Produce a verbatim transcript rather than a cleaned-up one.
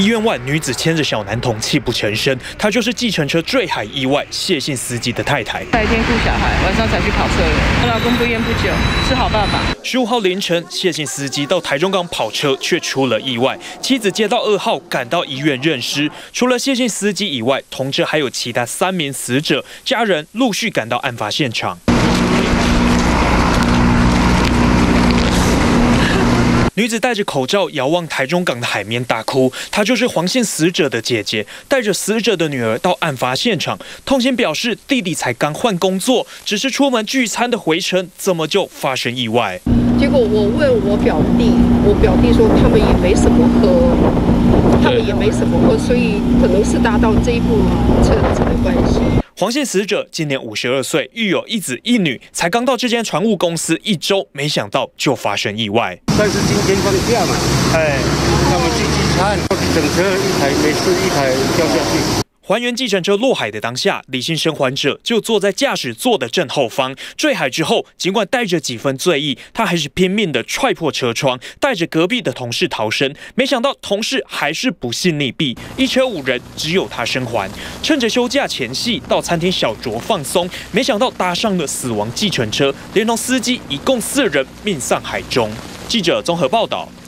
医院外，女子牵着小男童，泣不成声。她就是计程车坠海意外谢姓司机的太太。白天顾小孩，晚上才去考测验。老公不烟不酒，是好爸爸。十五号凌晨，谢姓司机到台中港跑车，却出了意外。妻子接到二号赶到医院认尸。除了谢姓司机以外，同车还有其他三名死者家人陆续赶到案发现场。 女子戴着口罩遥望台中港的海面大哭，她就是黄姓死者的姐姐，带着死者的女儿到案发现场，痛心表示弟弟才刚换工作，只是出门聚餐的回程，怎么就发生意外？结果我问我表弟，我表弟说他们也没什么喝，他们也没什么喝，所以可能是搭到这一部车子的关系。 黄姓死者今年五十二岁，育有一子一女，才刚到这间船务公司一周，没想到就发生意外。但是今天放假嘛，哎，他们去聚餐，整车一台没事，一台掉下去。还原计程车落海的当下，李姓生还者就坐在驾驶座的正后方。坠海之后，尽管带着几分醉意，他还是拼命的踹破车窗，带着隔壁的同事逃生。没想到同事还是不幸溺毙，一车五人只有他生还。 趁着休假前夕到餐厅小酌放松，没想到搭上了死亡计程车，连同司机一共四人命丧海中。记者综合报道。